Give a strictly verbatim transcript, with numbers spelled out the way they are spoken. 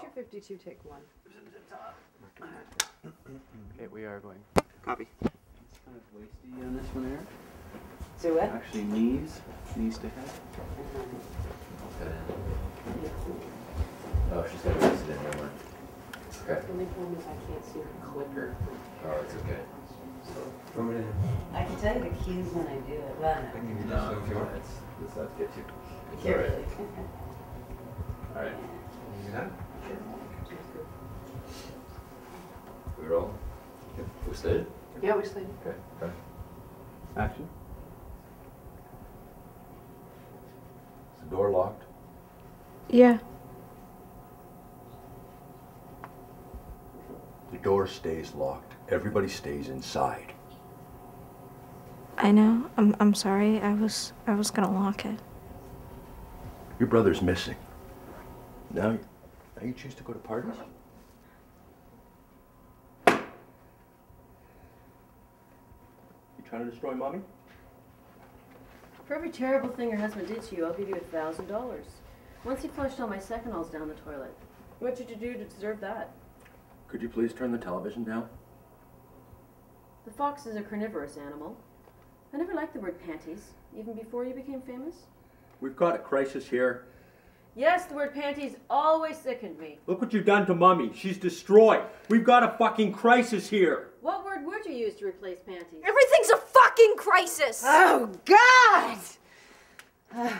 two fifty-two, take one. Okay, we are going. Copy. It's kind of wasty on this one, Eric. Do it. Actually, knees. Knees to head. Okay. Oh, she's got to waste it in there, one. Okay. The only problem is I can't see her clicker. Oh, it's okay. So, to... I can tell you the cues when I do it. Well, no. I can do no, if you want. It's, it's not to get you. It's all right. All right. You done? We roll? Yep. We stayed? Yeah, we stayed. Okay. Okay. Action. Is the door locked? Yeah. The door stays locked. Everybody stays inside. I know. I'm I'm sorry. I was I was gonna lock it. Your brother's missing. Now, now you choose to go to partners? You trying to destroy mommy? For every terrible thing your husband did to you, I'll give you a thousand dollars. Once he flushed all my seconals down the toilet. What did you do to deserve that? Could you please turn the television down? The fox is a carnivorous animal. I never liked the word panties, even before you became famous. We've got a crisis here. Yes, the word panties always sickened me. Look what you've done to Mummy. She's destroyed. We've got a fucking crisis here. What word would you use to replace panties? Everything's a fucking crisis. Oh, God!